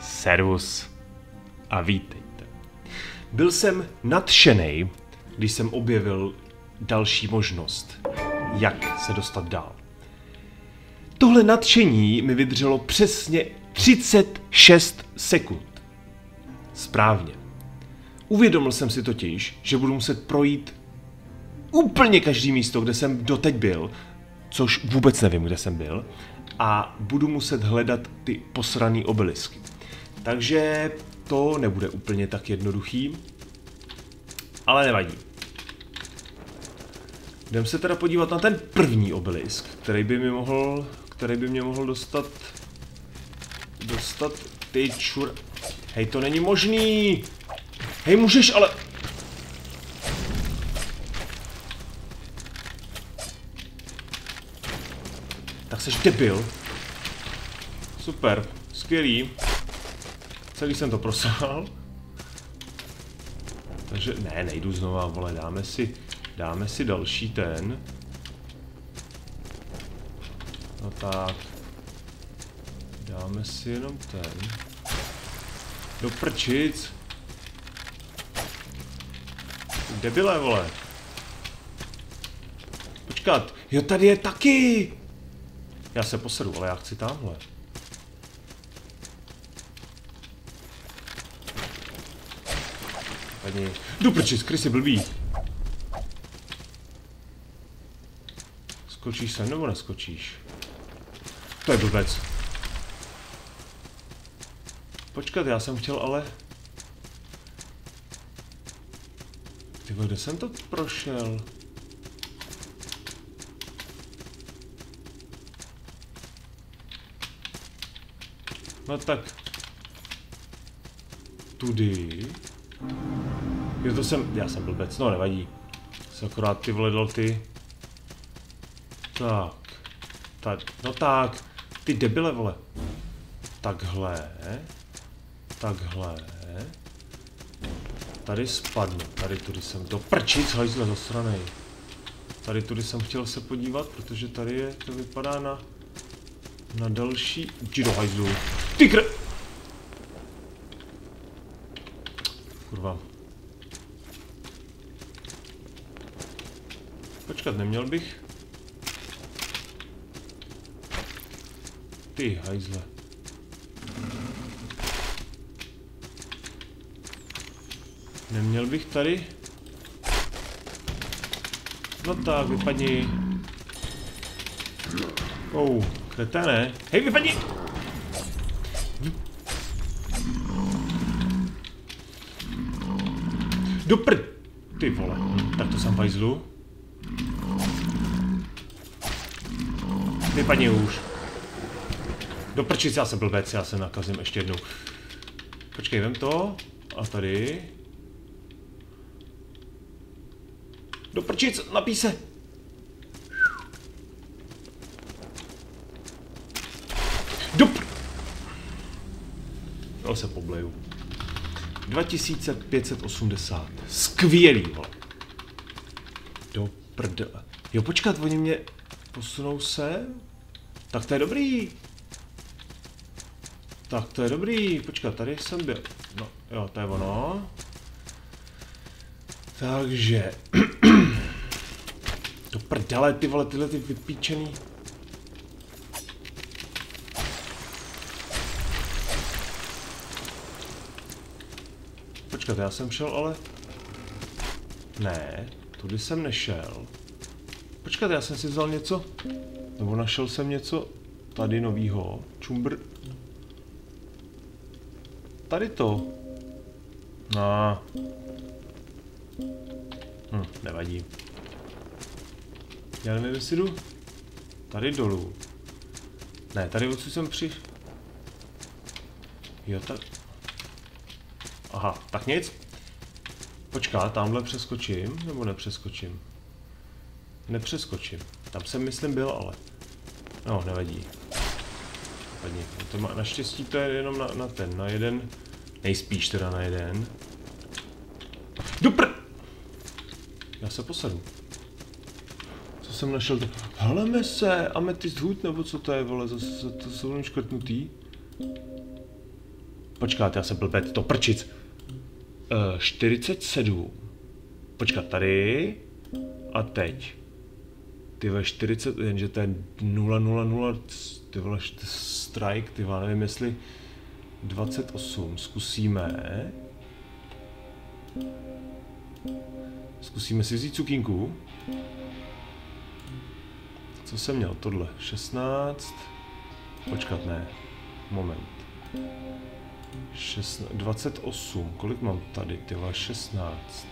Servus a vítejte. Byl jsem nadšený, když jsem objevil další možnost, jak se dostat dál. Tohle nadšení mi vydrželo přesně 36 sekund. Správně. Uvědomil jsem si totiž, že budu muset projít úplně každý místo, kde jsem doteď byl, což vůbec nevím, kde jsem byl, a budu muset hledat ty posraný obelisky. Takže to nebude úplně tak jednoduchý, ale nevadí. Jdem se teda podívat na ten první obelisk, který by mě mohl dostat ty čur... Hej, to není možný! Hej, můžeš, ale... Tak seš debil. Super, skvělý. Celý jsem to prosál. Takže, ne, nejdu znova, vole, dáme si další ten. No tak. Dáme si jenom ten. Do prčic. Debile, vole. Počkat, jo, tady je taky. Já se posedu, ale já chci tamhle. Padni. Do prčic, krysy blbý. Skočíš sem nebo neskočíš? To je blbec. Počkat, já jsem chtěl ale... Ty vole, kde jsem to prošel? No tak... Tudy... Jo, to jsem... Já jsem blbec, no nevadí. Jsem akorát ty vole dal ty... Tak, no tak, ty debile, vole. Takhle, tady spadnu, tady tudy jsem, do prčic, hajzle zasranej. Tady tudy jsem chtěl se podívat, protože tady je, to vypadá na další, jdi do hajzlu, ty kr... Kurva. Počkat, neměl bych. Ty hajzle. Neměl bych tady? No tak, vypadni. Ou, kreténe. Hej, vypadni! Dopr... Ty vole, tak to jsem v hajzlu. Vypadni už. Do prčic, já jsem blbec, já se nakazím ještě jednou. Počkej, vem to. A tady. Do prčic, napij se. No, se pobleju. 2580. Skvělý, vole. Do prdele. Jo, počkat, oni mě posunou se. Tak to je dobrý. Tak to je dobrý, počkat, tady jsem byl, no jo, to je ono. Takže, do prdele, ty vole, tyhle ty vypíčený. Počkat, já jsem šel, ale, ne, tudy jsem nešel. Počkat, já jsem si vzal něco, nebo našel jsem něco tady novýho, čumbr. Tady to. No. Nevadí. Já nevím, jestli jdu tady dolů. Ne, tady odsud jsem přišel. Jo, tak. Aha, tak nic. Počkat, tamhle přeskočím, nebo nepřeskočím? Nepřeskočím. Tam jsem, myslím, byl, ale... No, nevadí. To má, naštěstí to je jenom na jeden, nejspíš teda na jeden. Dopr! Já se posedu. Co jsem našel? Hleme se, ametist hůd, nebo co to je, vole, zase to jsou škrtnutý. Počkáte, já jsem blbec, to prčic. 47. Počkat, tady. A teď. Ty vole 40, jenže to je 000, ty vole strike, ty vole, nevím jestli 28, zkusíme. Zkusíme si vzít cukinku. Co jsem měl? Tohle, 16. Počkat, ne. Moment. 16, 28, kolik mám tady, ty vole, 16.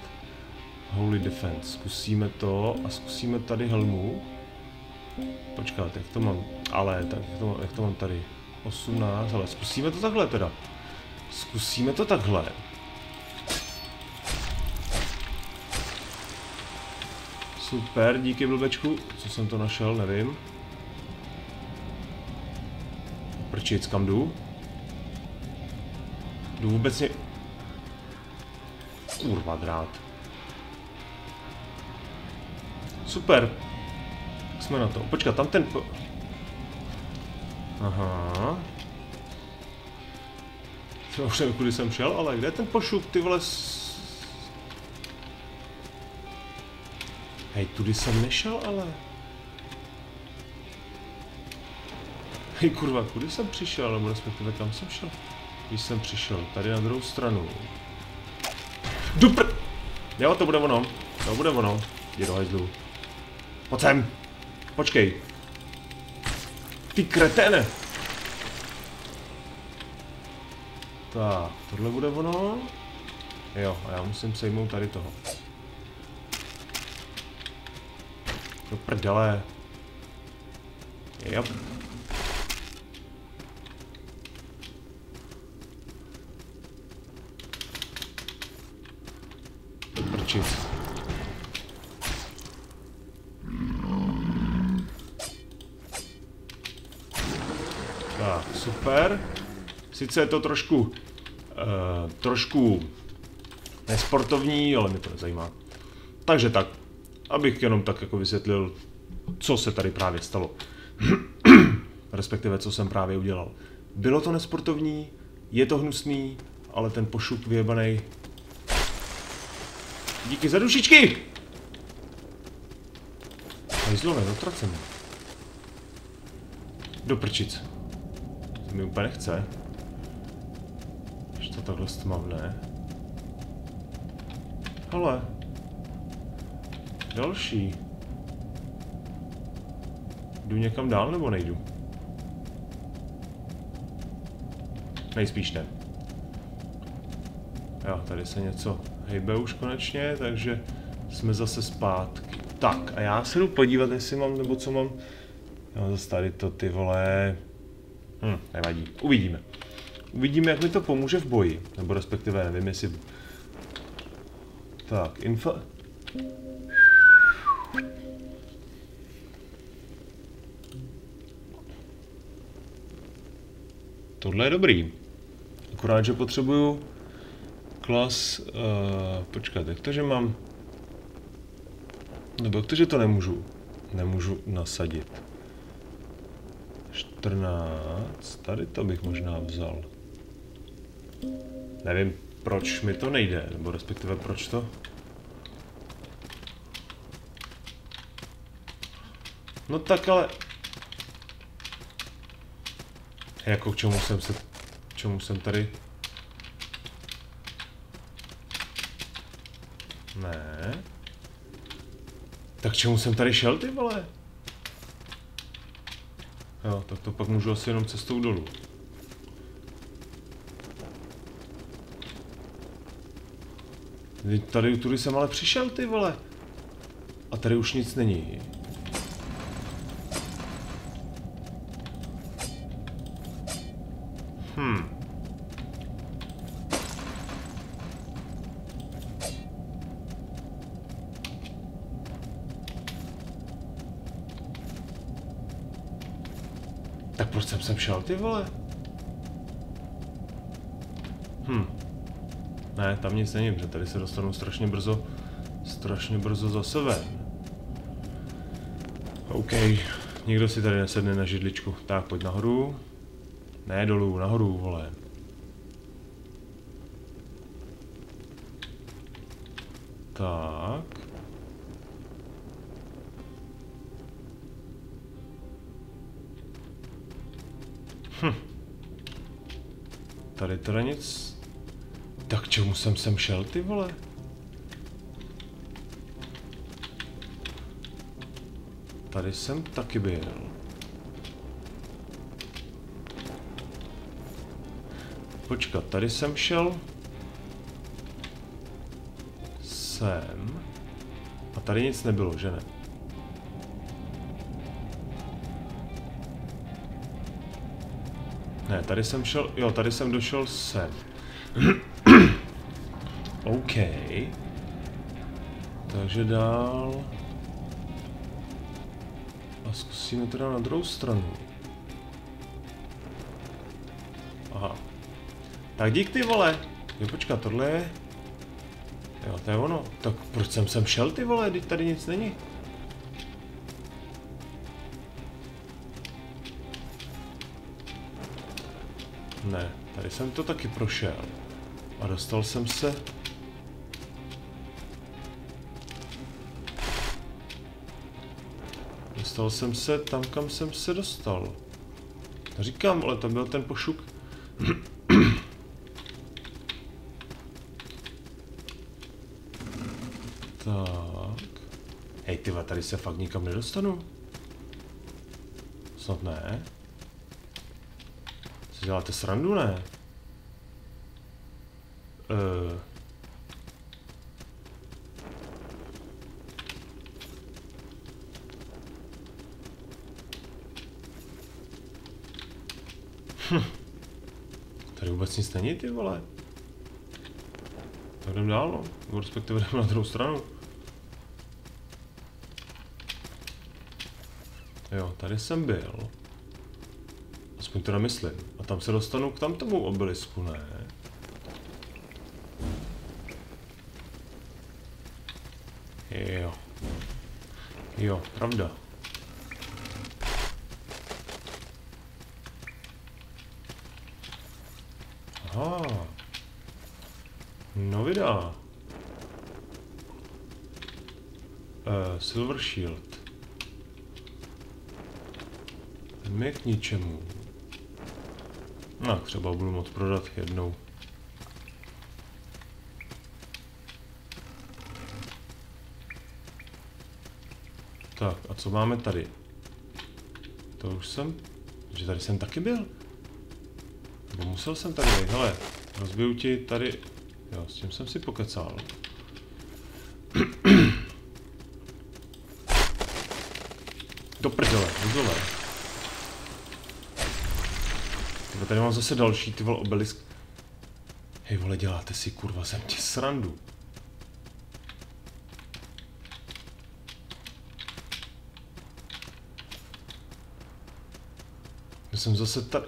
Holy defense, zkusíme to a zkusíme tady helmu. Počkat, jak to mám, ale tak jak to mám tady, 18, ale zkusíme to takhle teda. Zkusíme to takhle. Super, díky blbečku, co jsem to našel, nevím. Prčic, kam jdu? Jdu vůbec ne... Kurva drát. Super. Jsme na to. Počkat, tam ten... Aha. Já už nevím, kudy jsem šel, ale kde je ten pošup, ty vole... Hej, tudy jsem nešel, ale... Hej, kurva, kudy jsem přišel, nebo respektive kam jsem šel? Když jsem přišel, tady na druhou stranu. Dupr... Jo, to bude ono. To bude ono. Jdi do hajzlu. Pojď sem! Počkej! Ty kreténe! Tak, tohle bude ono. Jo, a já musím sejmout tady toho. Do prdele. Jo. Prčit. Super. Sice je to trošku nesportovní, ale mě to nezajímá. Takže tak, abych jenom tak jako vysvětlil, co se tady právě stalo. Respektive, co jsem právě udělal. Bylo to nesportovní, je to hnusný, ale ten pošup vyjebanej. Díky za dušičky! Hajzlo, nedotracené. Do prčic. Mi úplně nechce. Když to takhle stmavné. Hele. Další. Jdu někam dál nebo nejdu? Nejspíš ne. Jo, tady se něco hejbe už konečně, takže jsme zase zpátky. Tak a já se jdu podívat, jestli mám nebo co mám. Já mám zase tady to, ty vole. Nevadí. Uvidíme. Uvidíme, jak mi to pomůže v boji. Nebo respektive nevím, jestli... Tak, info... Tohle je dobrý. Akorát, že potřebuju... Klas... počkat, jak to, že mám... Nebo jak to, že to nemůžu... Nemůžu nasadit. 14, tady to bych možná vzal. Nevím, proč mi to nejde, nebo respektive proč to... No tak ale... Jako k čemu jsem se... Čemu jsem tady... Ne... Tak k čemu jsem tady šel, ty vole? Jo, tak to pak můžu asi jenom cestou dolů. Tady tudy jsem ale přišel, ty vole. A tady už nic není. Tak proč jsem šel, ty vole? Ne, tam nic není, protože tady se dostanu strašně brzo zase ven. OK, nikdo si tady nesedne na židličku. Tak, pojď nahoru. Ne dolů, nahoru, vole. Tak. Tady teda nic. Tak čemu jsem sem šel, ty vole? Tady jsem taky byl. Počkat, tady jsem šel. Sem. A tady nic nebylo, že ne? Ne, tady jsem šel, jo, tady jsem došel sem. OK. Takže dál. A zkusíme teda na druhou stranu. Aha. Tak dík, ty vole. Jo, počkat, tohle je... Jo, to je ono. Tak proč jsem sem šel, ty vole, když tady nic není? Ne, tady jsem to taky prošel. A dostal jsem se... Dostal jsem se tam, kam jsem se dostal. Říkám, ale to byl ten pošuk. Tak... Hej, tyva, tady se fakt nikam nedostanu. Snad ne. Co děláte srandu, ne? Tady vůbec nic není, ty vole. Tak jdem dál, no. Nebo respektive jdem na druhou stranu. Jo, tady jsem byl. Aspoň to myslím. A tam se dostanu k tamtomu obelisku, ne? Jo. Jo, pravda. Aha. No vidá. Silver Shield. Mě k ničemu. No, třeba budu moct prodat jednou. Tak, a co máme tady? To už jsem... Že tady jsem taky byl? Nebo musel jsem tady být? Hele, rozbiju ti tady... Jo, s tím jsem si pokecal. Do prdele, uzole. Tady mám zase další, ty vole, obelisk. Hej vole, děláte si, kurva, jsem ti srandu. Já jsem zase tady.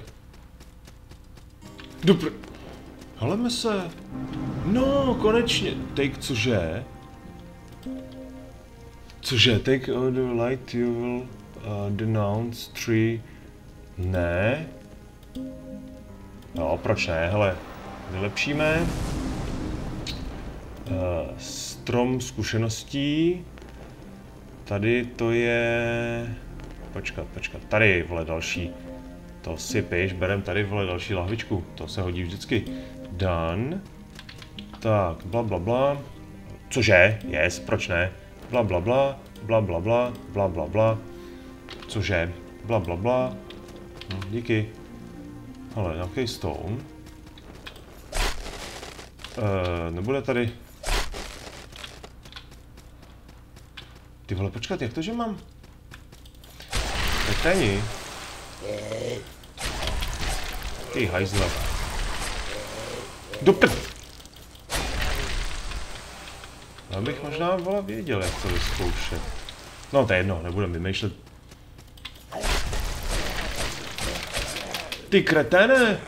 Dobře. Haleme se. No, konečně. Take, cože? Cože? Take all the light you will denounce three. Ne. No, proč ne? Hele, vylepšíme. Strom zkušeností. Tady to je... Počkat, počkat. Tady, vole, další. To si piš, berem tady, vole, další lahvičku. To se hodí vždycky. Done. Tak, bla, bla, bla. Cože? Yes, proč ne? Bla, bla, bla. Bla, bla, bla. Bla, bla, bla. Cože? Bla, bla, bla. Hm, díky. Ale nějaký stone. Nebude tady. Ty vole, počkat, jak to, že mám? Petení. Ty hajzla. Dopr... Já bych možná, vole, věděl, jak to vyzkoušet. No to je jedno, nebudem vymýšlet. Ty kreténe!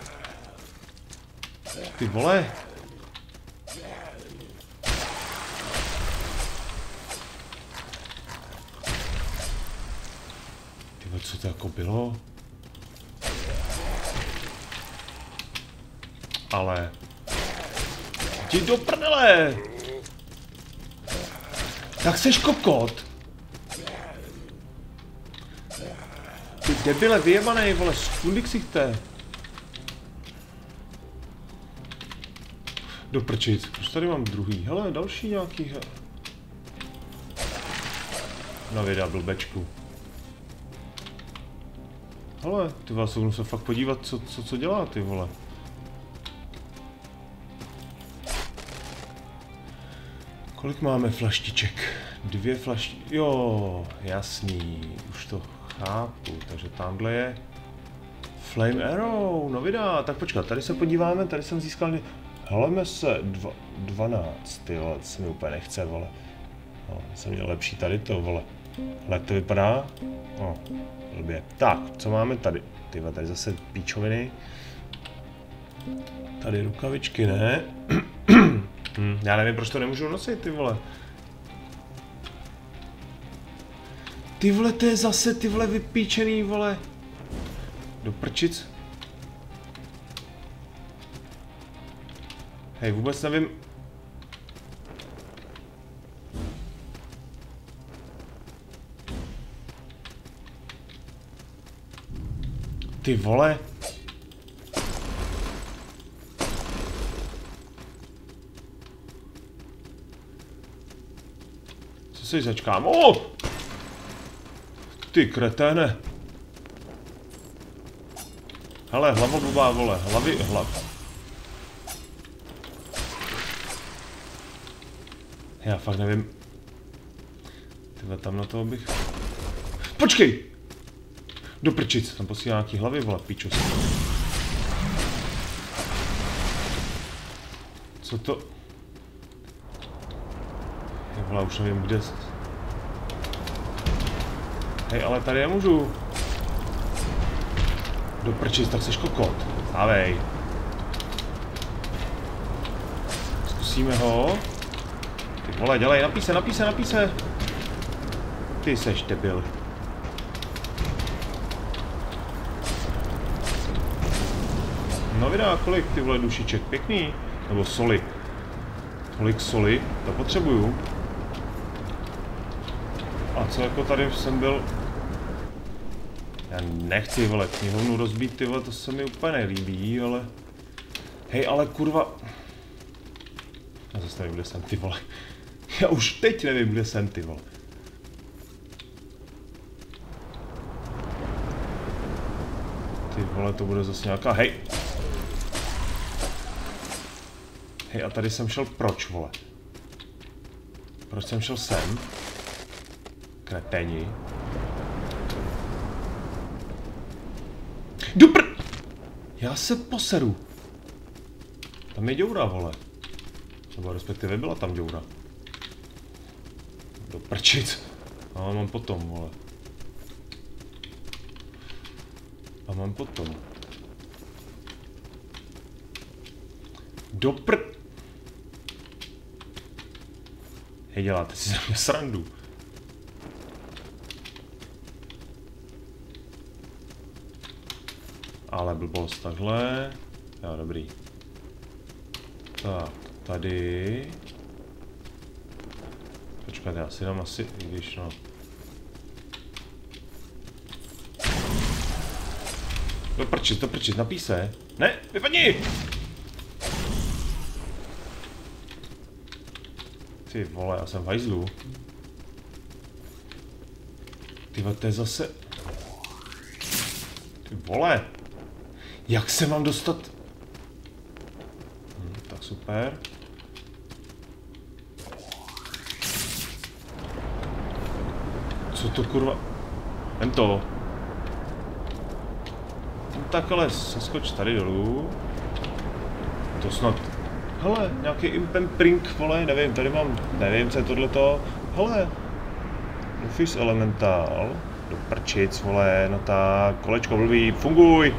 Ty vole! Ty vole, co to jako bylo? ale... Jdi do prdele! Tak seš kokot! Ty debile vyjebanej, vole, skundy ksichte. Do prčic, už tady mám druhý, hele, další nějaký, hele. No věda, blbečku. Hele, ty vás se musím fakt podívat, co dělá, ty vole. Kolik máme flaštiček? 2 flaštičky, jo, jasný, už to chápu, takže tamhle je Flame Arrow, no vidá, tak počkat, tady se podíváme, tady jsem získal, heleme se, 12, ty vole, to se mi úplně nechce, vole, no, jsem měl lepší tady to, vole, ale jak to vypadá, no, blbě, tak, co máme tady, ty vole, tady zase píčoviny, tady rukavičky, ne, já nevím, proč to nemůžu nosit, ty vole. Ty vole, to je zase, ty vole, vypíčený, vole. Do prčic. Hej, vůbec nevím. Ty vole. Co si začkám? O! Ty kreténe. Hele, hlavobobá, vole, hlav. Já fakt nevím. Tyhle, tam na toho bych... Počkej! Do prčic, tam posílá nějaký hlavy, vole, píčus. Co to? Já, vole, už nevím, kde... Hej, ale tady nemůžu. Do prčic, tak seš kokot. Stávej. Zkusíme ho. Ty vole, dělej, napíse. Ty seš debil. No vydá, kolik, ty vole, dušiček, pěkný. Nebo soli. Kolik soli, to potřebuju. A co jako tady jsem byl... Já nechci, vole, knihovnu rozbít, ty vole, to se mi úplně nelíbí, ale... Hej, ale kurva... Já zase nevím, kde jsem, ty vole. Já už teď nevím, kde jsem, ty vole. Ty vole, to bude zase nějaká, hej! Hej, a tady jsem šel proč, vole? Proč jsem šel sem? Kreténi. Dobr! Já se poseru. Tam je děura, vole. Nebo respektive byla tam děura. Do prčic. A mám potom, vole. A mám potom. Do pr... Hej, děláte si za mě srandu. Ale blbost, takhle. Jo, dobrý. Tak, tady. Počkat, já si dám asi, i když no. To prčit, napíš se. Ne, vypadni! Ty vole, já jsem v hajzlu. Ty vole, to je zase... Ty vole! Jak se mám dostat? Tak super. Co to kurva? Jem to. Tak ale seskoč tady dolů. To snad... Hele, nějaký impempring, vole, nevím, tady mám, nevím, co je tohleto. Hele. Luffy's Elemental. Do prčic, vole, no tak, kolečko blbý, funguj!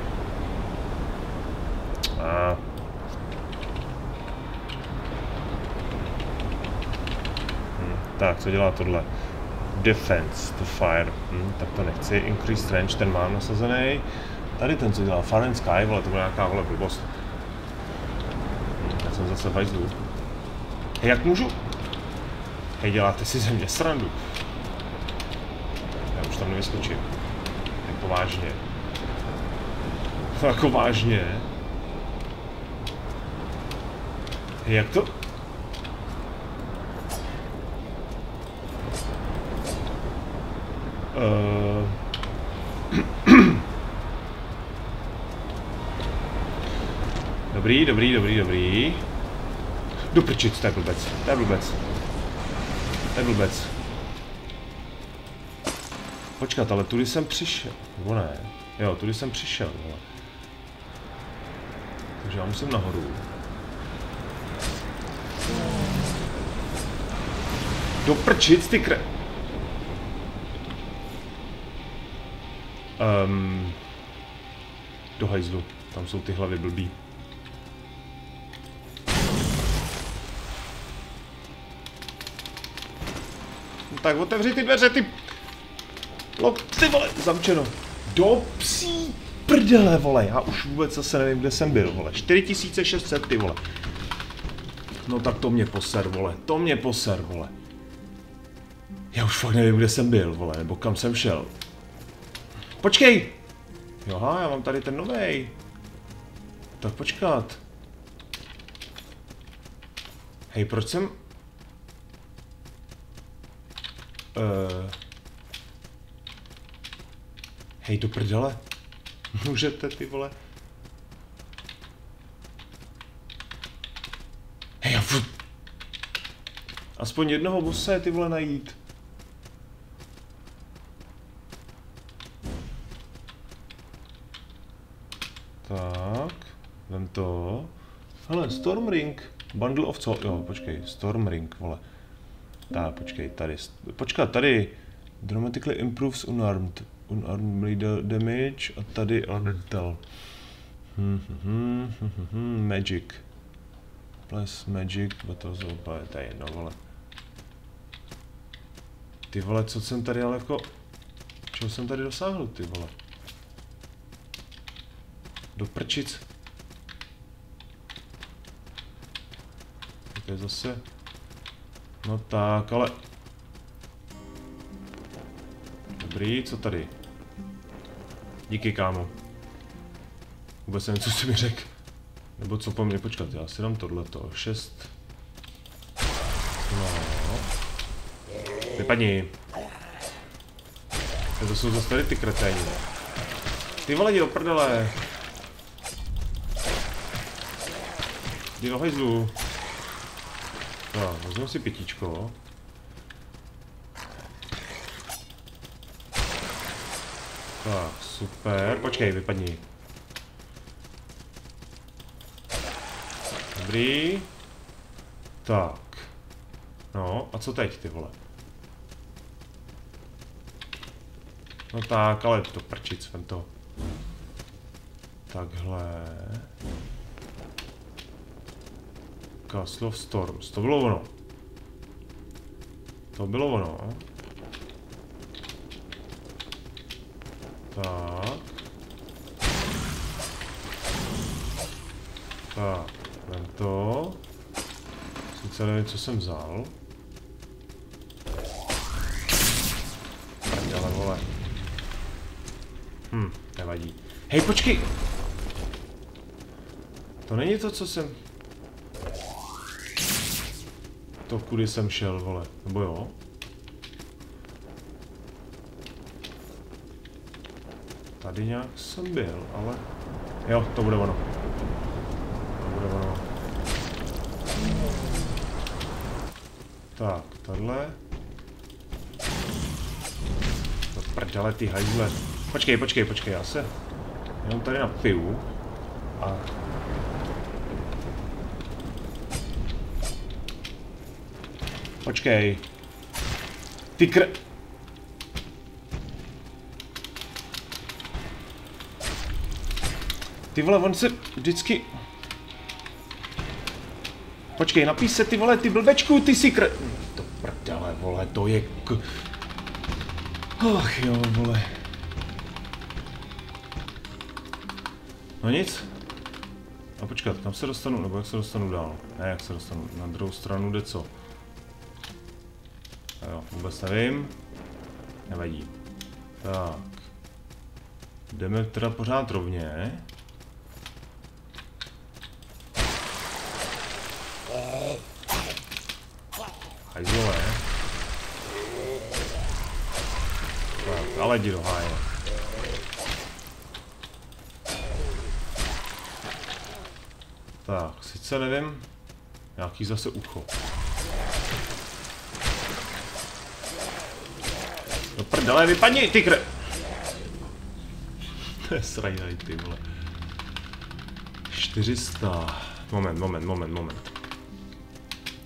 Tak, co dělá tohle? Defense to fire. Tak to nechci. Increased range, ten mám nasazený. Tady ten, co dělá Fire and Sky, vole, to byla nějaká, vole, blbost. Já jsem zase vajzlů. Hej, jak můžu? Hej, děláte si ze mě srandu. Já už tam nevyskočím. Jako vážně. Jako vážně. Hej, jak to? Dobrý. Do prčic, to je blbec, Počkat, ale tudy jsem přišel, nebo ne? Jo, tudy jsem přišel, ale... Takže já musím nahoru. Do prčic, ty kre... do hajzlu, tam jsou ty hlavy blbý. Tak otevři ty dveře, ty... Ty vole, zamčeno. Do psí prdele, vole, já už vůbec zase nevím, kde jsem byl, vole. 4600, ty vole. No tak to mě poser, vole, Já už fakt nevím, kde jsem byl, vole, nebo kam jsem šel. Počkej! Joha, já mám tady ten novej. Tak počkat. Hej, proč jsem... Hej, do prdele. Můžete, ty vole. Hej, já furt... Aspoň jednoho bose, ty vole, najít. Tak, vem to. Hele, Stormring. Bundle of co? Jo, počkej, Stormring, vole. Tak, počkej, tady. Počkat, tady. Dramatically improves unarmed. Unarmed damage a tady undead. Magic. Plus magic, battles opět, to je jedno, vole. Ty vole, co jsem tady ale jako... Čeho jsem tady dosáhl, ty vole? Do prčic. To je zase... No tak, ale... Dobrý, co tady? Díky, kámo. Vůbec nevím, co jsi mi řekl. Nebo co po mně, počkat, já si dám tohleto. 6. No. Vypadni. To jsou zase tady ty kreténi. Ty vole, jdi do prdele. Jdi do hajzlu. Tak, vezmu si pitíčko. Tak, super. Počkej, vypadni. Dobrý. Tak. No, a co teď, ty vole? No tak, ale to prčic, vem to. Takhle. Castle of Storms, to bylo ono. Tak. Tak, vem to. Sice nevím, co jsem vzal. Ale vole. Hm, nevadí. Hej, počkej! To není to, co jsem... To, kudy jsem šel, vole. Nebo jo? Tady nějak jsem byl, ale... Jo, to bude ono. Tak, tohle. To prdele, ty hajzle. Počkej, počkej, já se... Jenom tady napiju. A... Počkej. Ty kr... Ty vole, on se vždycky... Počkej, napíš se, ty vole, ty blbečku, ty si kr... To prdele, vole, to je... Ach jo, vole. No nic. No počkat, tam se dostanu, nebo jak se dostanu dál? Ne, jak se dostanu, na druhou stranu jde co? A jo, vůbec nevím. Nevadí. Tak. Jdeme teda pořád rovně. Hajzole. Tak, ale jdi do háje. Tak, sice nevím, nějaký zase ucho. No prdele, vypadni, ty kre... To je srajnaj, ty vole. 400... Moment.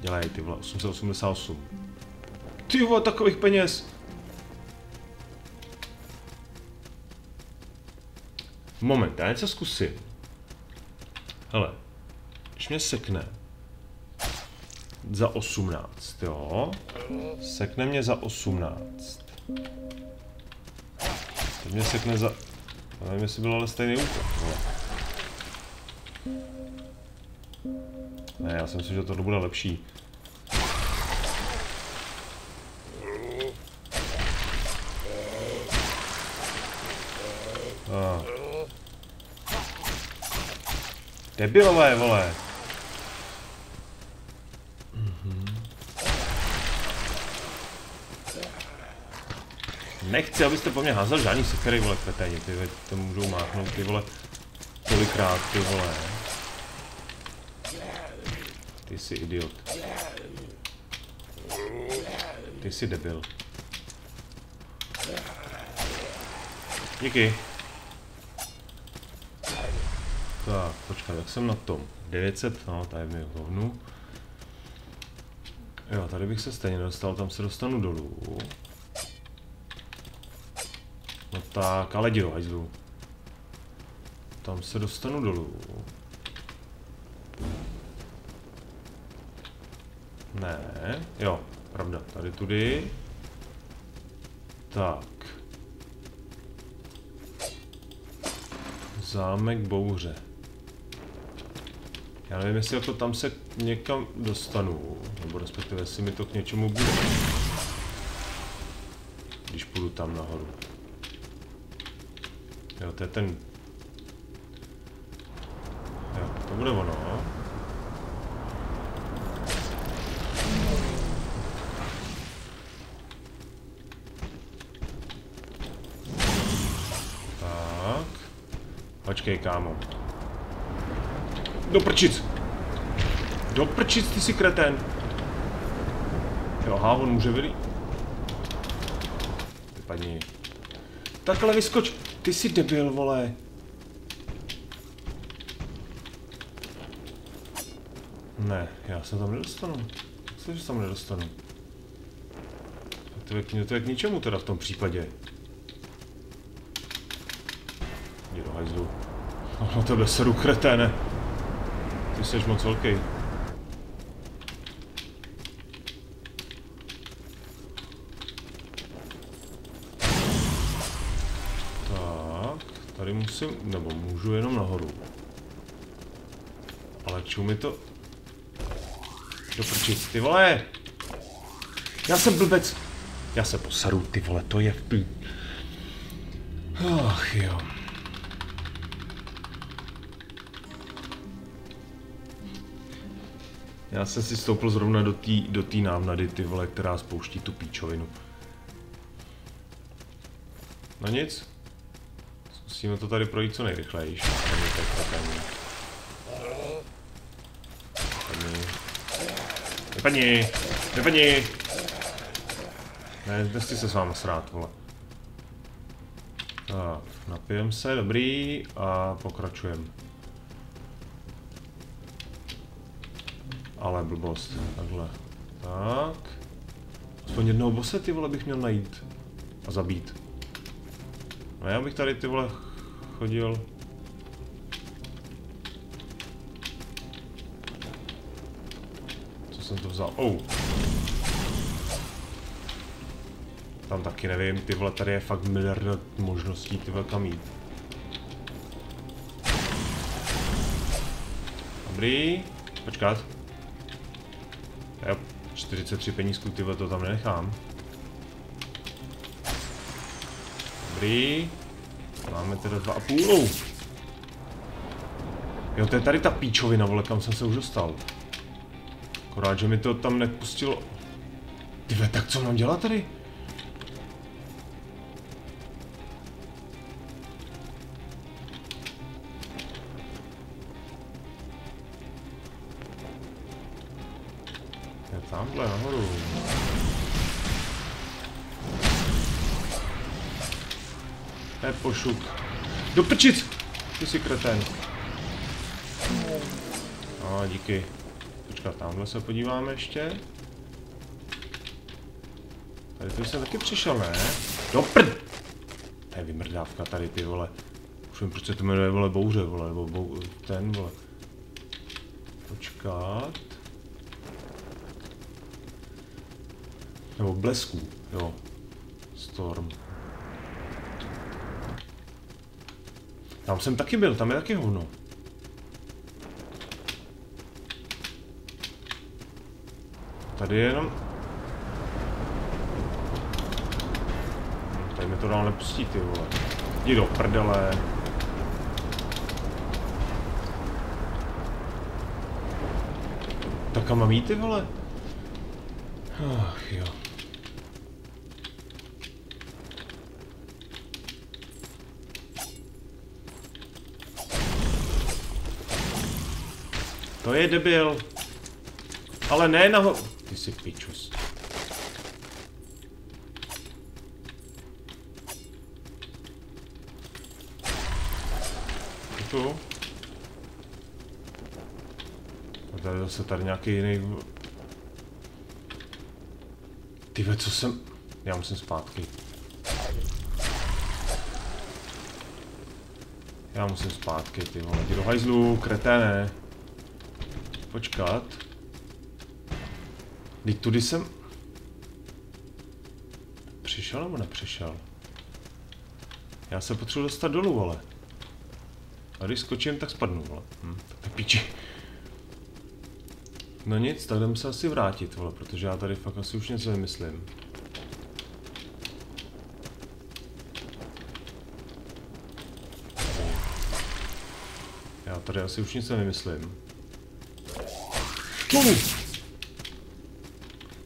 Dělej, ty vole, 888. Ty vole, takových peněz! Moment, já něco zkusím. Hele. Když mě sekne za 18, jo? Sekne mě za 18. To mě sekne za... Já nevím, jestli byl ale stejný útok. Ne, já si myslím, že to bude lepší. Debilové, vole! Nechci, abyste po mně házeli žádný sekery, vole, peténi, ty vole, to můžou máchnout, ty vole, tolikrát, ty vole. Ty jsi idiot. Ty jsi debil. Díky. Tak, počkej, jak jsem na tom? 900, no, tady mi hovnu. Jo, tady bych se stejně dostal, tam se dostanu dolů. No tak, ale dělaj hajzlu. Tam se dostanu dolů. Ne, jo, pravda, tady tudy. Tak. Zámek bouře. Já nevím, jestli jako tam se někam dostanu, nebo respektive, jestli mi to k něčemu bude. Když půjdu tam nahoru. Jo, to je ten... Jo, to bude ono. Tak. Počkej, kámo. Do prčic! Do prčic, ty si kreten! Jo, aha, on může vylít. Vypadni. Takhle vyskoč! Ty jsi debil, vole. Ne, já se tam nedostanu. Myslím, že se tam nedostanu. To je k ničemu teda v tom případě. Jdi do hajzlu. No tebe seru, kreténe. Ty jsi moc velký. Tady musím, nebo můžu jenom nahoru. Ale čemu mi to... Doprčit, ty vole! Já jsem blbec! Já se poseru, ty vole, to je v... Ach jo. Já jsem si stoupil zrovna do té návnady, ty vole, která spouští tu píčovinu. No nic. Musíme to tady projít co nejrychleji. Vypadni! Vypadni! Ne, nechci se s váma srát, vole. Tak, napijem se, dobrý, a pokračujeme. Ale blbost, takhle. Tak. Aspoň jednoho bose, ty vole, bych měl najít. A zabít. No já bych tady, ty vole, chodil. Co jsem to vzal? Oh. Tam taky nevím, ty vole, tady je fakt miliarda možností, ty vole, kam jít. dobrý. Počkat. Já 43 penízků, tyhle, to tam nenechám. Dobrý. Máme teda 2,5. Jo, to je tady ta píčovina, vole, kam jsem se už dostal. Akorát, že mi to tam nepustilo. Tyhle, tak co mám dělat tady? Je tamhle nahoru. To je pošuk. Do prčic! Ty jsi kretén. A díky. Počkat, tamhle se podíváme ještě. Tady to jsem taky přišel, ne? Do prd! To je vymrdávka tady, ty vole. Už vím, proč se to jmenuje, vole, bouře, vole, nebo ten, vole. Počkat. Nebo blesků, jo. Storm. Tam jsem taky byl, tam je taky hovno. Tady je jenom... Tady mi to dál nepustí, ty vole. Jdi do prdele. Tak kam mám jít, ty vole? Ach jo. To je debil. Ale ne naho... Ty jsi pičus. Tu. A tady zase tady nějaký jiný... Ty ve, co jsem... Já musím zpátky. Já musím zpátky, ty vole. Ty do hajzlu, kreténe. Počkat. Teď tudy jsem... Přišel nebo nepřišel? Já se potřebuji dostat dolů, vole. A když skočím, tak spadnu, vole. Tak píči. No nic, tak jdem se asi vrátit, vole, protože já tady fakt asi už něco vymyslím.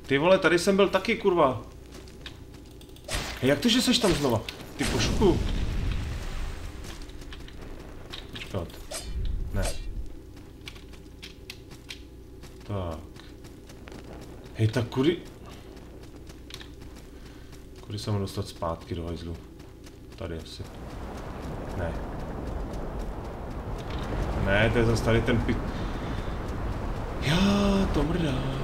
Ty vole, tady jsem byl taky, kurva. Hej, jak to, že seš tam znova? Ty pošuku. Počkat. Ne. Tak. Hej, tak kudy... Kudy se mám dostat zpátky do hajzlu? Tady asi. Ne. Ne, to je zase tady ten pit... Já, to mrdá.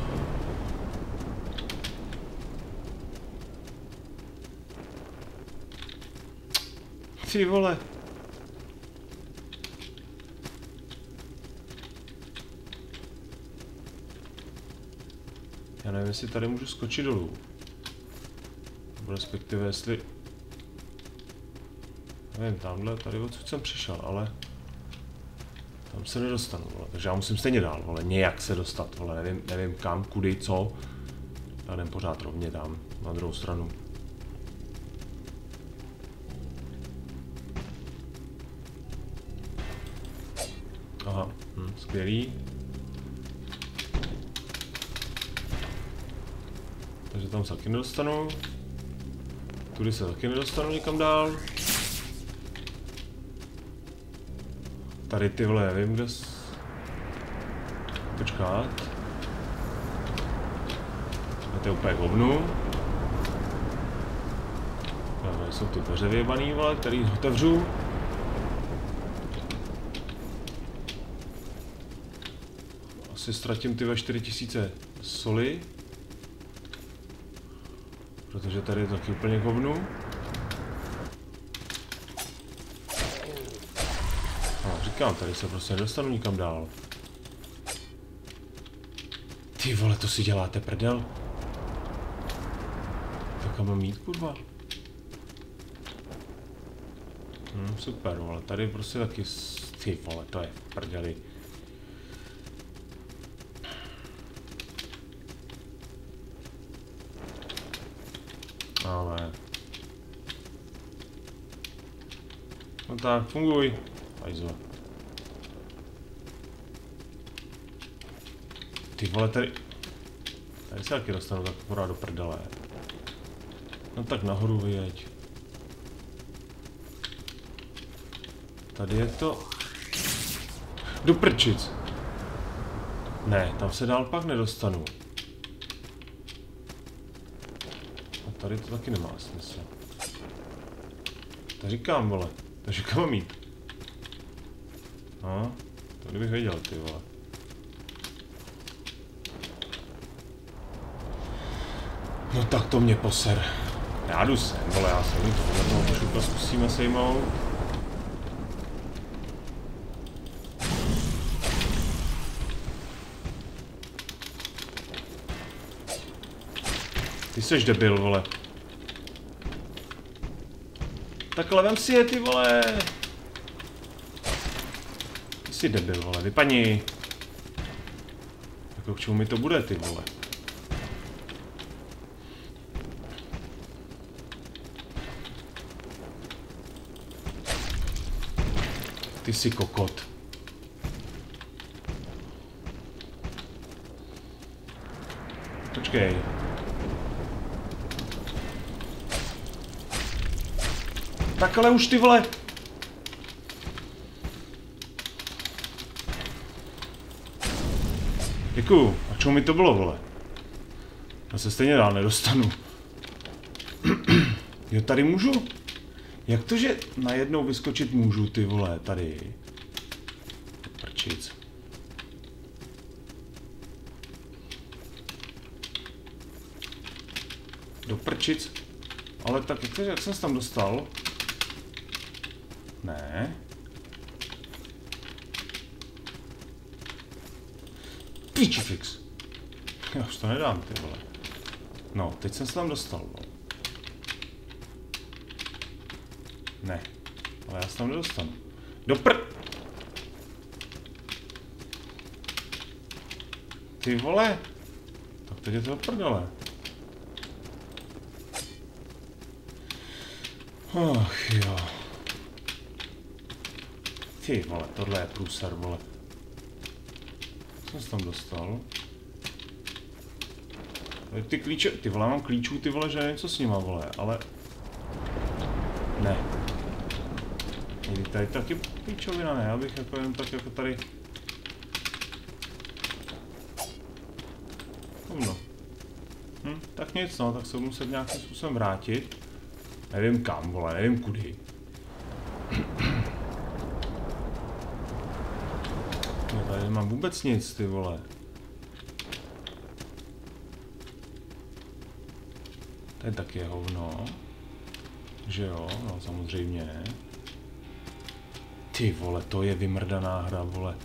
Ty vole. Já nevím, jestli tady můžu skočit dolů. Respektive, jestli... Nevím, tamhle, tady odsud jsem přišel, ale... Tam se nedostanu, vole. Takže já musím stejně dál, vole. Nějak se dostat, vole. Nevím kam, kudy, co. Já jdem pořád rovně tam, na druhou stranu. Aha, skvělý. Takže tam se taky nedostanu. Tudy se taky nedostanu nikam dál. Tady ty vole, nevím kde... Počkat. A to je úplně hovnu. Tady jsou ty dveře vyjebaný, vole, který otevřu. Si ztratím ty 4000 soli, protože tady je to taky úplně hovnu. A říkám, tady se prostě nedostanu nikam dál. Ty vole, to si děláte prdel. Tak kam mám jít, kurva? Super, ale tady prostě taky... Ty vole, to je v prdeli. No tak, funguj. Ajzo. Ty vole, tady se taky dostanu tak porád do prdele. No tak nahoru vyjeď. Tady je to... Do prčic. Ne, tam se dál pak nedostanu. A tady to taky nemá smysl. To říkám, vole. To říkám mít. No, to kdybych věděl, ty vole. No tak to mě poser. Já jdu sem, vole, já se jdu toho pošupla, zkusíme sejmout. Ty seš debil, vole. Takhle vem si je, ty vole. Ty jsi debil, vole, vypadni. Jako k čemu mi to bude, ty vole. Ty jsi kokot. Počkej. Takhle už, ty vole. Děkuju. A čemu mi to bylo, vole? Já se stejně dál nedostanu. Jo, tady můžu? Jak to, že najednou vyskočit můžu, ty vole, tady? Prčic. Do prčic. Ale tak, jak jsem se tam dostal? Ne. Pičifix. Já už to nedám, ty vole. No, teď jsem se tam dostal, vole. Ne, ale já se tam nedostanu. Ty vole! Tak teď je to do prdele. Ach jo. Ty vole, tohle je průser, vole. Co jsem tam dostal? Ty klíče, ty vole, mám klíčů, ty vole, že nevím, co s nima, vole, ale... Ne. Tady taky píčovina, ne, já bych jako jen tak jako tady... No. Hm, tak nic, no, tak se budu muset nějakým způsobem vrátit. Nevím kam, vole, nevím kudy. No, tady nemám vůbec nic, ty vole. Tady taky je hovno. Že jo, no samozřejmě ne. Ty vole, to je vymrdaná hra, vole.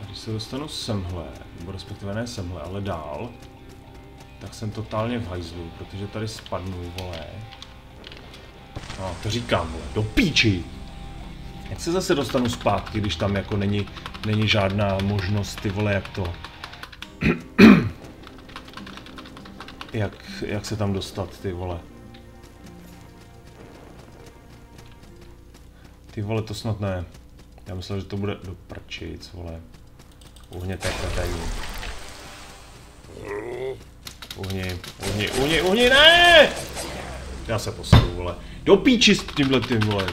A když se dostanu semhle, nebo respektive ne semhle, ale dál, tak jsem totálně v hajzlu, protože tady spadnu, vole. No, to říkám, vole, do píči! Jak se zase dostanu zpátky, když tam jako není žádná možnost, ty vole, jak to... Jak se tam dostat, ty vole? Ty vole, to snad ne. Já myslel, že to bude do prčic, vole. Uhněte, krtajím. Uhni, ne! Já se posadu, vole. Do píči s tímhle, ty vole.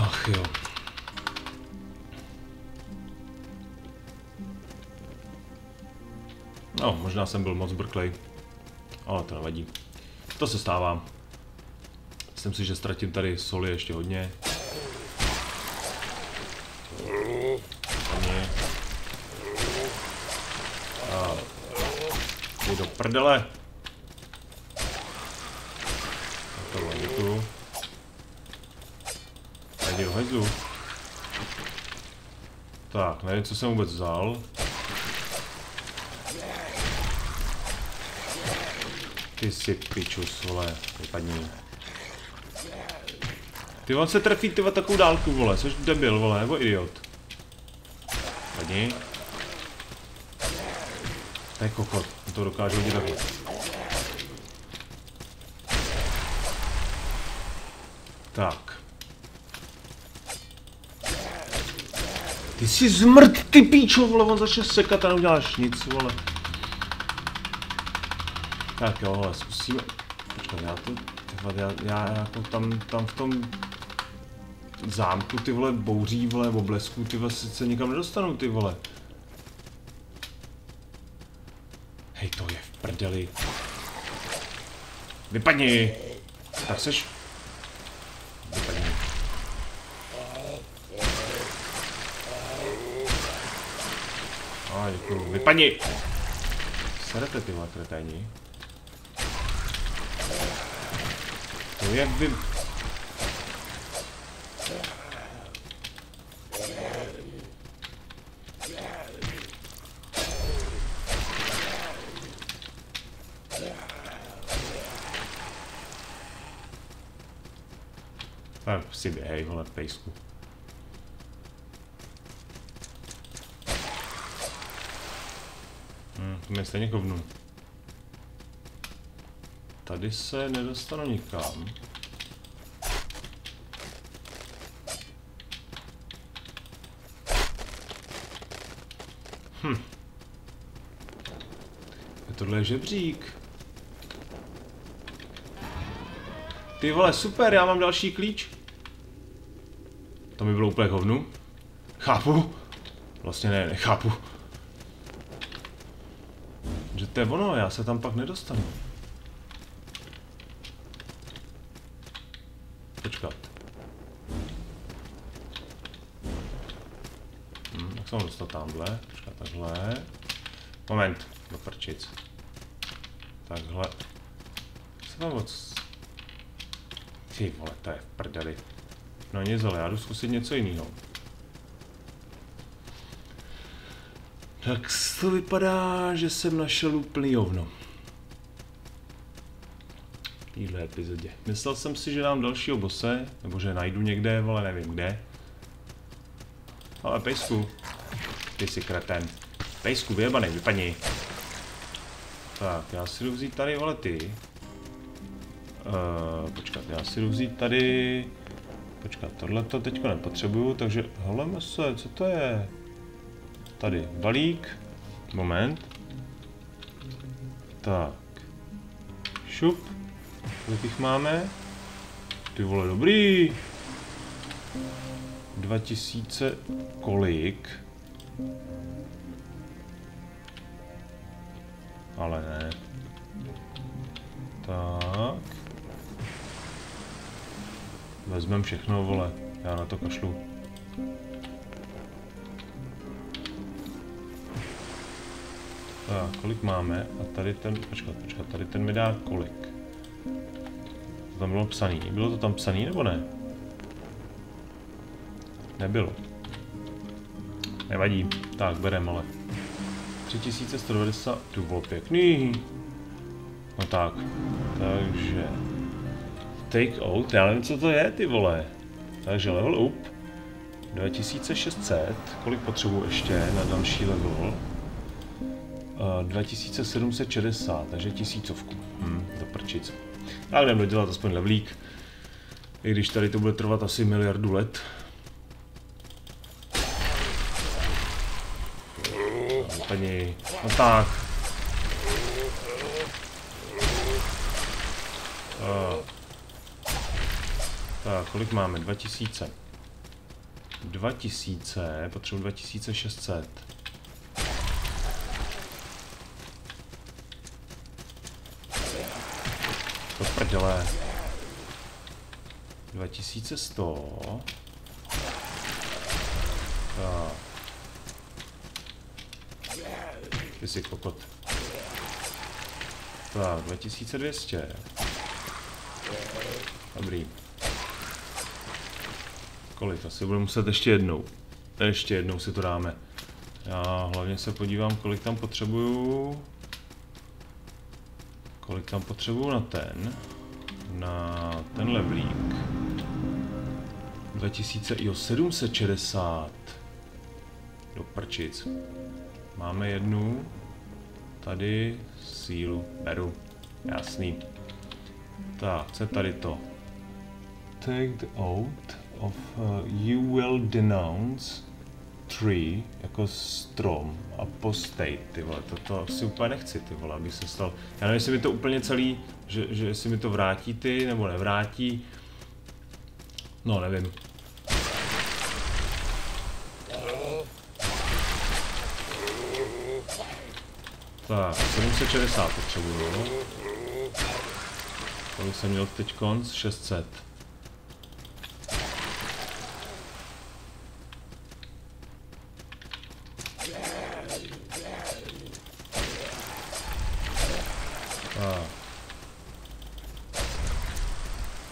Ach jo. No, možná jsem byl moc brklej, ale to nevadí. To se stává. Myslím si, že ztratím tady soli ještě hodně. A jdu do prdele. A tohle děkuju. A jdu do hajzlu. Tak, nevím, co jsem vůbec vzal. Ty si pičus, vole, vypadni. Ty on se trefí, ty takovou dálku, vole, jsi debil, vole, nebo idiot. Vypadni. To je kokot, to dokáže hodit na věc. Tak. Ty jsi zmrt, ty píčo, vole, on začne sekat a neuděláš nic, vole. Tak jo, vole, zkusíme. Počkej, já to... Já jako tam v tom... zámku, ty vole, bouří, vole, oblesku, ty vole, se nikam nedostanou, ty vole. Hej, to je v prdeli. Vypadni! Tak seš... Vypadni. A děkuju. Vypadni! Serete, ty vole, kreténi. To je vy... Tak si běhej, vole, pejsku. To mě stejně kovnu. Tady se nedostanu nikam. Tohle je žebřík. Ty vole, super, já mám další klíč. To mi bylo úplně hovnu. Chápu? Vlastně ne, nechápu. Že to je ono, já se tam pak nedostanu. Počkat. Jak se mám dostat tamhle? Počkat takhle. Moment, do prčic. Takhle. Jak se tam moc... Ty vole, to je v prdeli. No nic, ale já jdu zkusit něco jiného. Tak to vypadá, že jsem našel úplný ovno. V téhle epizodě. Myslel jsem si, že dám dalšího bose, nebo že najdu někde, ale nevím kde. Ale pejsku. Ty jsi kretén. Pejsku, vyjebanej, vypadni. Tak, já si jdu vzít tady, vole, ty. Počkat, já si jdu vzít tady... Počkat, tohle to teďko nepotřebuju, takže... Hleme se, co to je? Tady, balík. Moment. Tak. Šup. Kolik jich máme? Ty vole, dobrý. 2000... Kolik? Ale ne. Tak. Vezmeme všechno, vole. Já na to kašlu. Tak, kolik máme? A tady ten... Počkat. Tady ten mi dá kolik? To tam bylo psaný. Bylo to tam psaný, nebo ne? Nebylo. Nevadí. Tak, bereme, ale... 3190, to bylo pěkný. No tak, takže... Take out, já nevím, co to je, ty vole. Takže level up. 2600, kolik potřebuji ještě na další level? 2760, takže tisícovku. Do prčic. Já jdem dodělat aspoň levelík. I když tady to bude trvat asi miliardu let. Paní, no tak. Tak, kolik máme? 2000. 2000, potřebuji 2600. To prdělé. 2100. Tak. Ty jsi kokot. Tak, 2200. Dobrý. Kolik? Asi budu muset ještě jednou. Ještě jednou si to dáme. Já hlavně se podívám, kolik tam potřebuju. Kolik tam potřebuju na ten. Na ten levlík. 2760. Do prčic. Máme jednu. tady sílu beru. Jasný. Tak, co je tady to? Take the oath of you will denounce tree jako strom a apostate, ty vole, toto si úplně nechci, ty vole, abych se stal, já nevím, jestli mi to úplně celý, že jestli mi to vrátí ty, nebo nevrátí, no nevím. Tak, 760 potřebuju, kolik jsem měl teď konc, 600.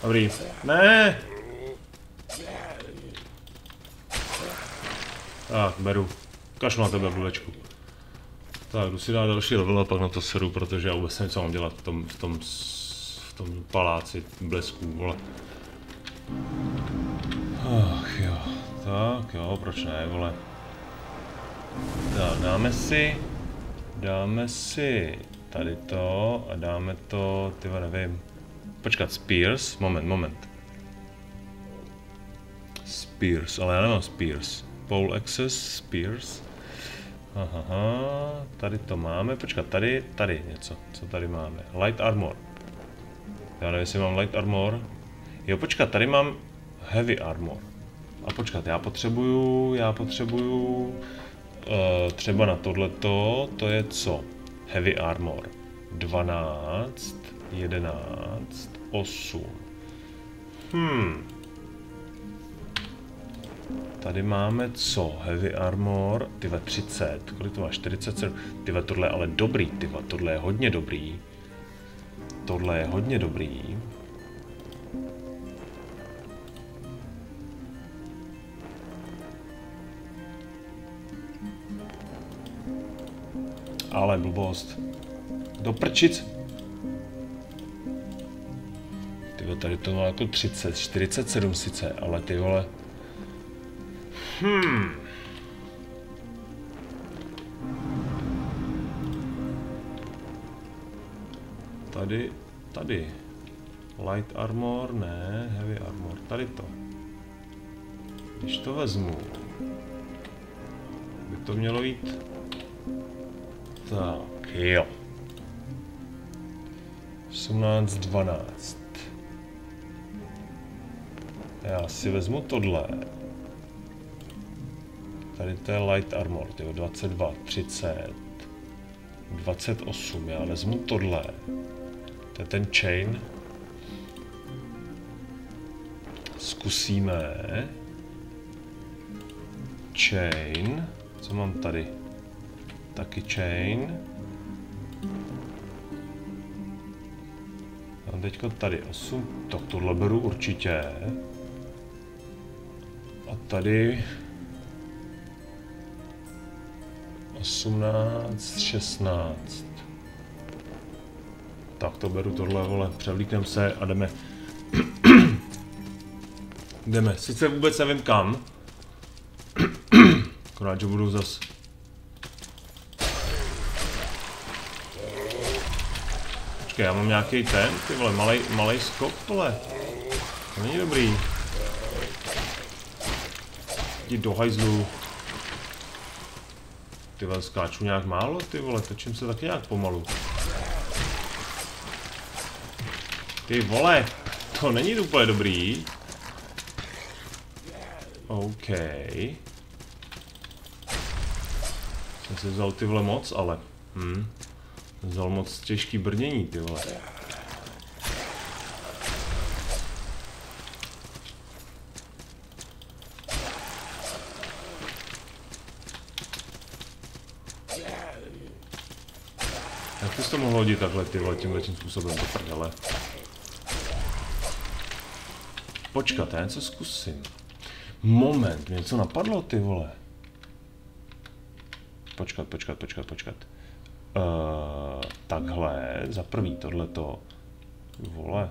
Dobrý. Ne. Tak, beru. Kašlu na tebe, bludečku. Tak, jdu si dát další level a pak na to sedu, protože já vůbec nevím, co mám dělat v tom paláci blesků, vole. Ach jo. Tak jo, proč ne, vole. Tak, dáme si tady to a dáme to, tyva, nevím. Počkat, Spears, moment. Spears, ale já nemám Spears. Pole access, Spears. Aha, tady to máme, počkat, tady něco, co tady máme. Light armor. Já nevím, jestli mám light armor. Jo, počkat, tady mám heavy armor. A počkat, já potřebuju třeba na tohleto, to je co? Heavy armor. 12, 11, 8. Tady máme co? Heavy armor, tyva 30, kolik to má? 47, tyva tohle je ale dobrý, tyva tohle je hodně dobrý. Tohle je hodně dobrý. Ale blbost. Do prčic. Tyvo, tady to má jako 30, 47 sice, ale ty vole. Tady. Light armor, ne, heavy armor, tady to. Když to vezmu, by to mělo jít. Tak, jo. 18, 12. Já si vezmu tohle. Tady to je light armor, tyjo, 22, 30, 28, já vezmu tohle. To je ten chain. Zkusíme. Chain. Co mám tady? Taky chain. Mám teďko tady 8, tak tohle beru určitě. A tady 18, 16. Tak to beru tohle, vole, převlíknem se a jdeme. Jdeme, sice vůbec nevím kam. Akorát, že budu zas. Počkej, já mám nějaký ten, ty vole, malej skok, vole. To není dobrý. Jdi do hajzlu. Ty vole, skáču nějak málo, ty vole, točím se taky nějak pomalu. Ty vole, to není úplně dobrý. OK. Jsem si vzal ty vole moc, ale... Vzal moc těžký brnění, ty vole. Jak bys to mohl hodit takhle, ty vole, tímhletím způsobem, do prdele. Počkat, já něco zkusím. Moment, mě něco napadlo, ty vole. Počkat. Takhle, za první tohleto. Vole.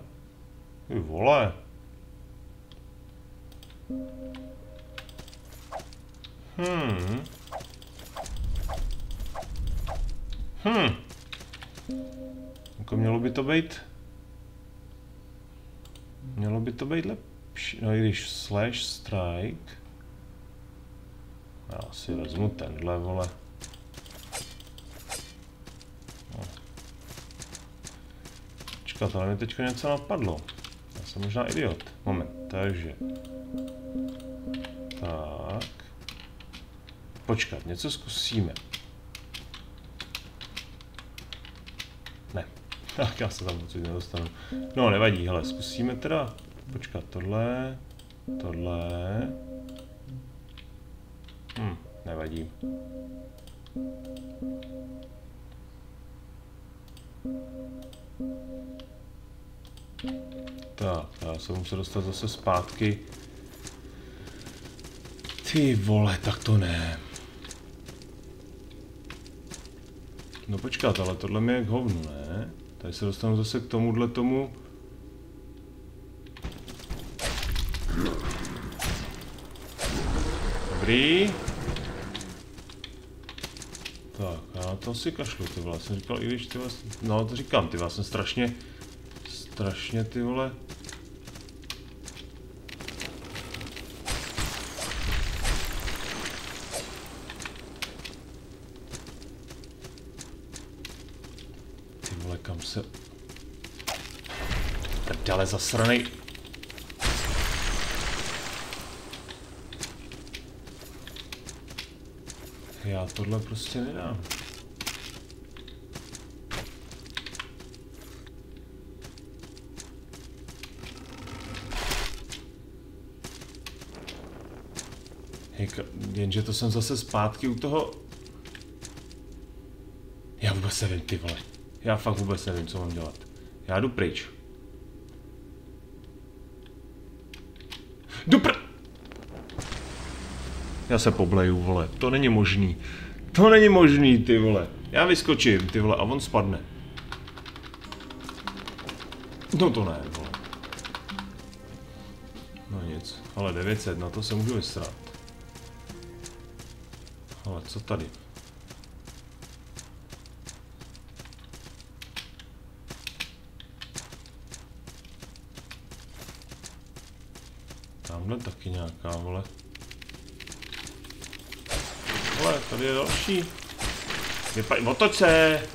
Vole. Jako mělo by to být lepší, no i když slash strike. Já si vezmu tenhle, vole. No. Počkat, ale mi teďka něco napadlo. Já jsem možná idiot. Moment, takže. Tak. Počkat, něco zkusíme. Ne. Tak já se tam moc nedostanu. No, nevadí, hele, zkusíme teda. Počkat, tohle. Nevadí. Tak, já se musím dostat zase zpátky. Ty vole, tak to ne. No počkat, ale tohle mi je k hovnu, ne? Tady se dostanu zase k tomuhle tomu. Dobrý. Tak, já to asi kašlu, ty vole, jsem říkal, i když ty vole, no to říkám, ty vole, jsem strašně ty vole. Ty vole, kam se... Prdele zasranej. Já tohle prostě nedám. Hejka, jenže to jsem zase zpátky u toho... Já vůbec nevím, ty vole. Já fakt vůbec nevím, co mám dělat. Já jdu pryč. Já se pobleju, vole, to není možný. To není možný, ty vole. Já vyskočím, ty vole, a on spadne. No to ne, vole. No nic, ale 900, na to se můžu vysrat. Ale co tady? Tamhle taky nějaká, vole. Ale tady je další. Otoč se!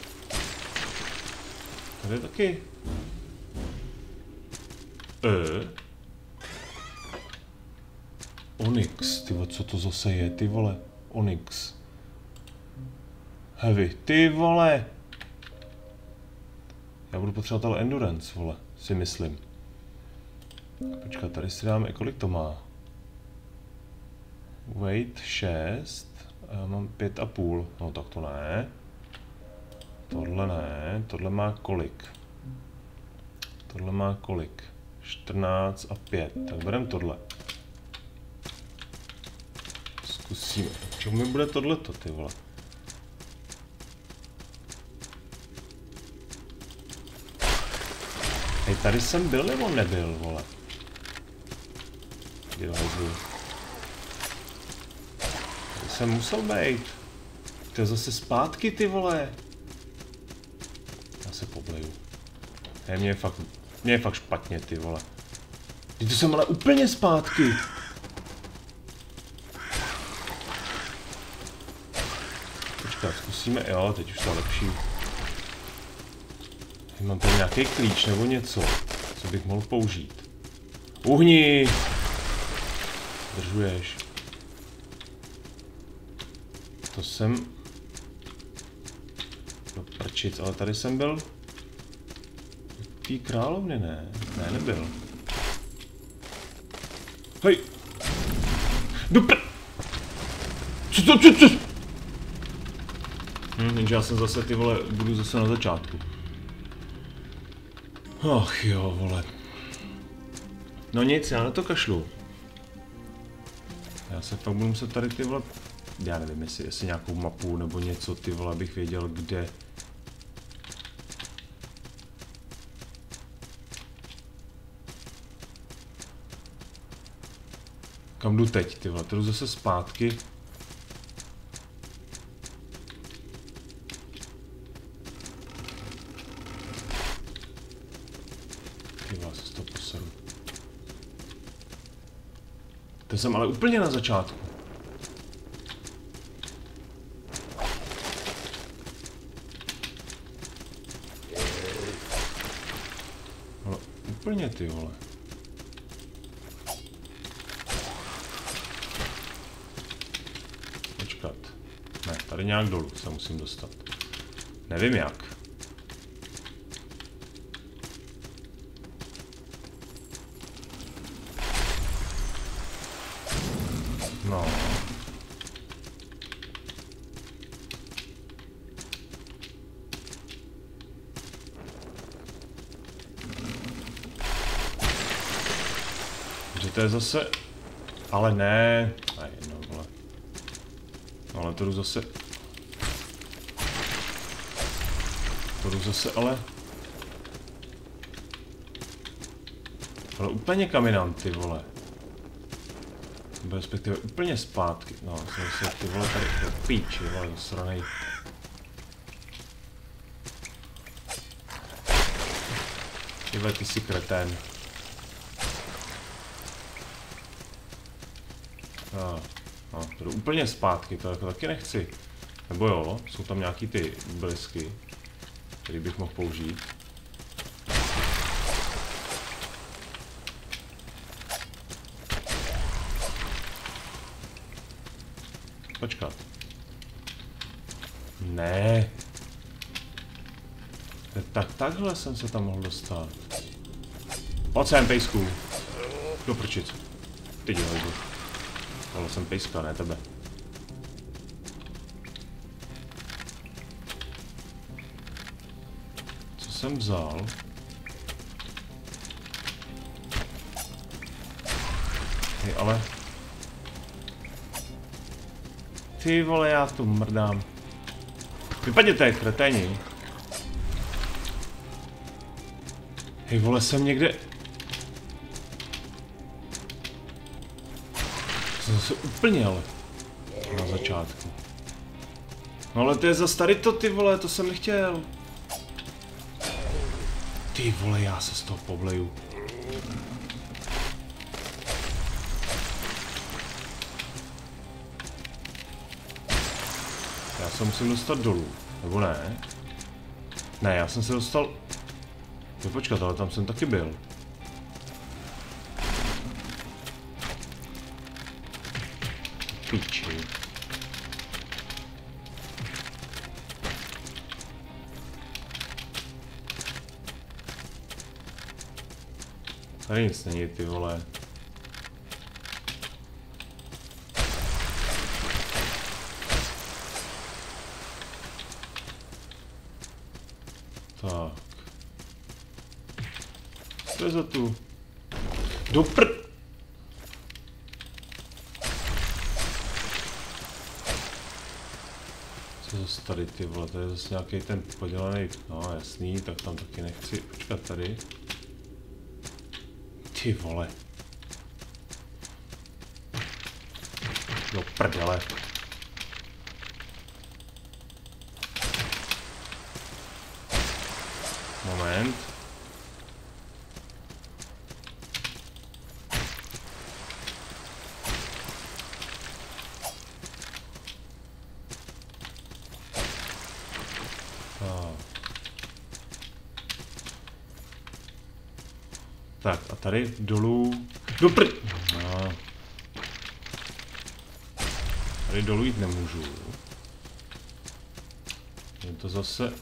Tady je taky. Onyx, ty vole, co to zase je, ty vole? Onyx. Heavy, ty vole! Já budu potřebovat ale endurance, vole, si myslím. Počkat, tady si dáme, kolik to má? Weight 6. Já mám 5,5, no tak to ne. Tohle ne, tohle má kolik? Tohle má kolik? 14 a 5, tak bereme tohle. Zkusíme, k čemu mi bude tohleto, ty vole? Hej, tady jsem byl, nebo nebyl, vole? Jsem musel být. To je zase zpátky, ty vole. Já se pobleju. Ne, mě je fakt špatně, ty vole. Teď to jsem ale úplně zpátky. Počkat, zkusíme, jo, teď už to je lepší. Teď mám tady nějaký klíč nebo něco, co bych mohl použít. Uhni! Držuješ. To jsem... No prčic, ale tady jsem byl... Tý královny, ne? Ne, nebyl. Hej! Dupr! Co to, co? Jenže já jsem zase, ty vole, budu zase na začátku. Ach jo, vole. No nic, já na to kašlu. Já se fakt budu muset tady, ty vole... Já nevím, jestli nějakou mapu nebo něco, ty vole, abych věděl, kde. Kam jdu teď, ty vole, jdu zase zpátky. vás, to poseru. To jsem ale úplně na začátku. Ale úplně ty vole. Počkat. Ne, tady nějak dolů se musím dostat. Nevím jak. No. Že to je zase... Ale ne... Aj, no, ale... Ale to jdu zase... To jdu zase, ale... Ale úplně kaminám, ty vole. Respektive úplně zpátky. No, jsem si ty vole tady do píči, vole, sranej. Tyhle, ty si kretén. No, to jdu úplně zpátky, to jako taky nechci. Nebo jo, jsou tam nějaký ty blisky, který bych mohl použít. Počkat. Ne. Tak takhle jsem se tam mohl dostat. Pojď sem, pejsku. Doprčit. Ty dělej. Ale jsem pejska, ne tebe. Co jsem vzal? Hej, ale... Ty vole, já tu mrdám. Vypadněte, kreténi. Hej vole, jsem někde... Jsem zase úplně, ale... Na začátku. No ale to je zas tady to, ty vole, to jsem nechtěl. Ty vole, já se z toho povleju. To musím dostat dolů, nebo ne? Ne, já jsem se dostal... Jo, počkat, ale tam jsem taky byl. Píči. Tady nic není, ty vole. Tak. Co je za tu? Co je zase tady, ty vole? To je zase nějaký ten podělaný... No jasný, tak tam taky nechci. Počkat tady. Ty vole. Do prdele. Moment. Tak a tady dolů... No. Tady dolů jít nemůžu. Je to zase...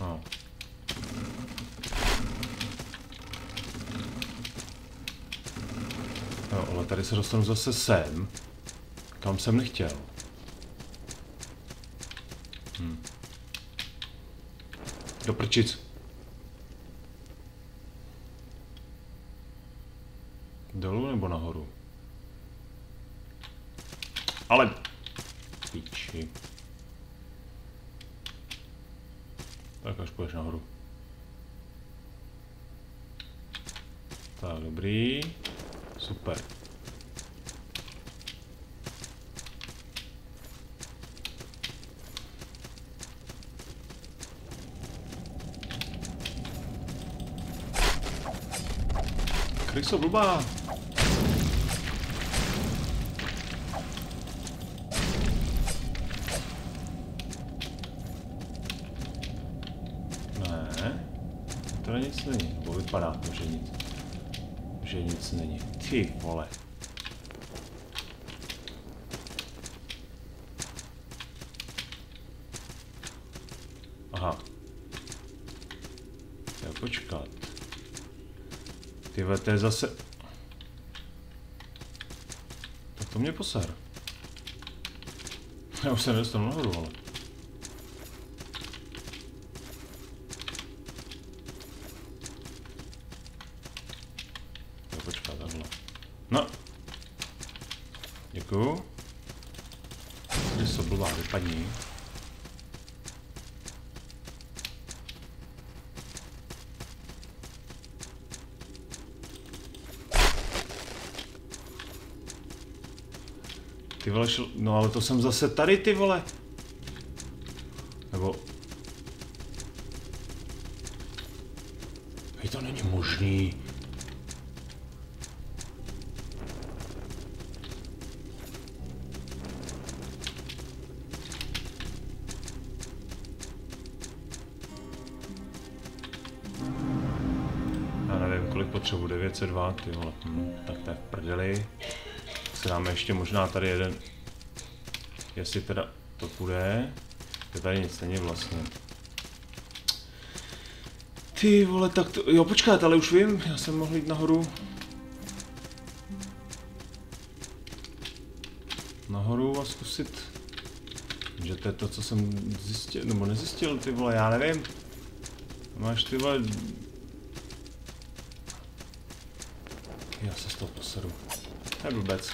No. No, ale tady se dostanu zase sem, kam jsem nechtěl. Do prčic. Dolů nebo nahoru? Ale... Píči. Tak až půjdeš nahoru. Tak, dobrý. Super. Tak jsou blbá. Ne. To nic není. Nebo vypadá to, že nic není. Ty vole. Aha. Já počkat. Tyhle, to je zase... Tak to mě poser. Já už se nedostanu nahoru, ale... Já počkat, takhle. No. Děkuju. Když se blbá, vypadni. Ty vole, šel... No ale to jsem zase tady, ty vole. Nebo... Hej, to není možný. Já nevím, kolik potřebuji, 902, ty vole. Tak to je v prdeli. Dáme ještě možná tady jeden, jestli teda to půjde, to tady nic není vlastně. Ty vole, tak to, jo počkat, ale už vím, já jsem mohl jít nahoru. Nahoru a zkusit, že to je to, co jsem zjistil, nebo nezjistil, ty vole, já nevím. Máš ty vole... Já se z toho poseru. To je blbec.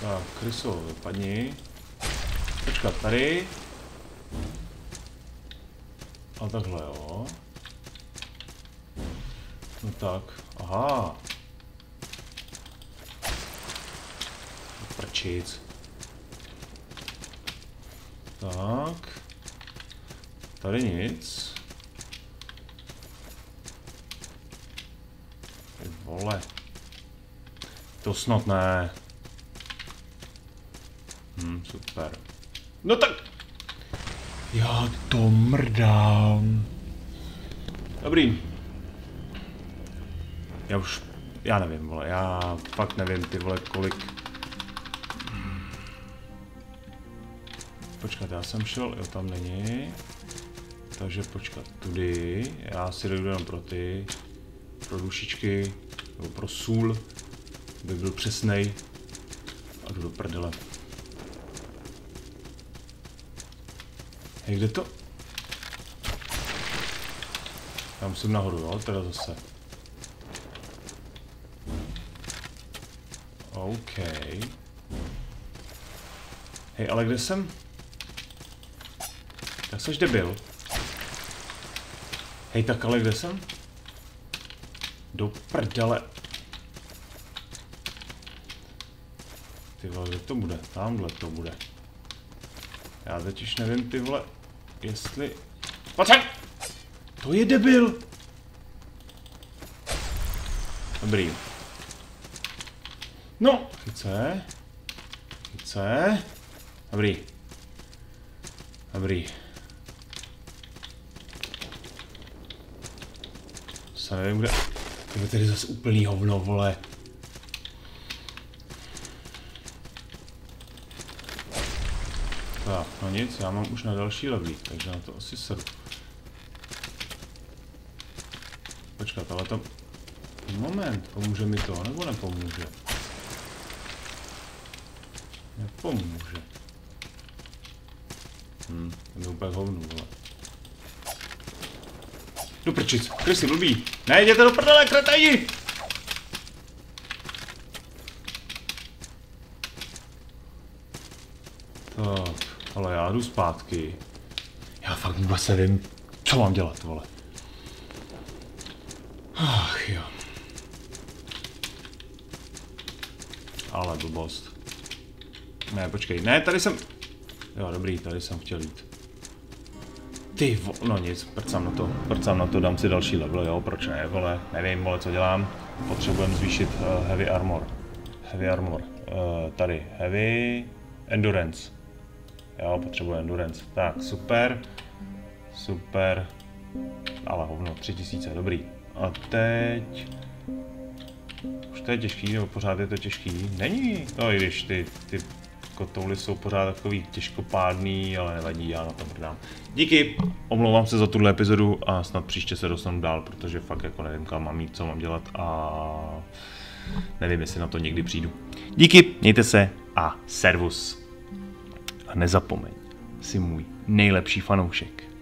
Tak, kryso, vypadni. Počkat, tady. A takhle, jo. No tak, aha. Prčic. Tak. Tady nic. Ty vole. To snad ne. Super. No tak! Já to mrdám. Dobrý. Já už... Já nevím, vole. Já fakt nevím, ty vole, kolik... Počkat, já jsem šel, jo, tam není. Takže počkat, tudy. Já si jdu jenom pro ty. Pro dušičky. Nebo pro sůl. Aby byl přesnej. A jdu do prdele. Kde to? Já musím nahoru, jo? Teda zase. OK. Hej, ale kde jsem? Tak seš debil. Hej, tak ale kde jsem? Do prdele. Ty vole, kde to bude? Tamhle to bude. Já teď už nevím, ty vole... Jestli... Pojď! To je debil! Dobrý. No! Chyce. Chyce. Dobrý. Dobrý. Já nevím, kde... Ty tady zase úplný hovno, vole. Tak, no nic, já mám už na další levlík, takže na to asi sedu. Počkat, ale to... Moment, pomůže mi to, nebo nepomůže? Nepomůže. To je úplně hovnu, vole. Do prčic, krysy, blbí! Ne, jděte do prdele, kretají! Tak... Ale já jdu zpátky. Já fakt vůbec nevím, co mám dělat, vole. Ach jo. Ale blbost. Ne, počkej, ne, tady jsem... Jo, dobrý, tady jsem chtěl jít. Ty no nic, prcám na to, dám si další level, jo, proč ne, vole, nevím, vole, co dělám. Potřebujeme zvýšit heavy armor, tady, heavy, endurance, jo, potřebuji endurance, tak, super, ale hovno, 3000, dobrý, a teď, už to je těžký, nebo pořád je to těžký, není, no i když ty kotouly jsou pořád takový těžkopádný, ale nevadí, já na to mrdám. Díky, omlouvám se za tuhle epizodu a snad příště se dostanu dál, protože fakt jako nevím, kam mám jít, co mám dělat a nevím, jestli na to někdy přijdu. Díky, mějte se a servus. A nezapomeň, jsi můj nejlepší fanoušek.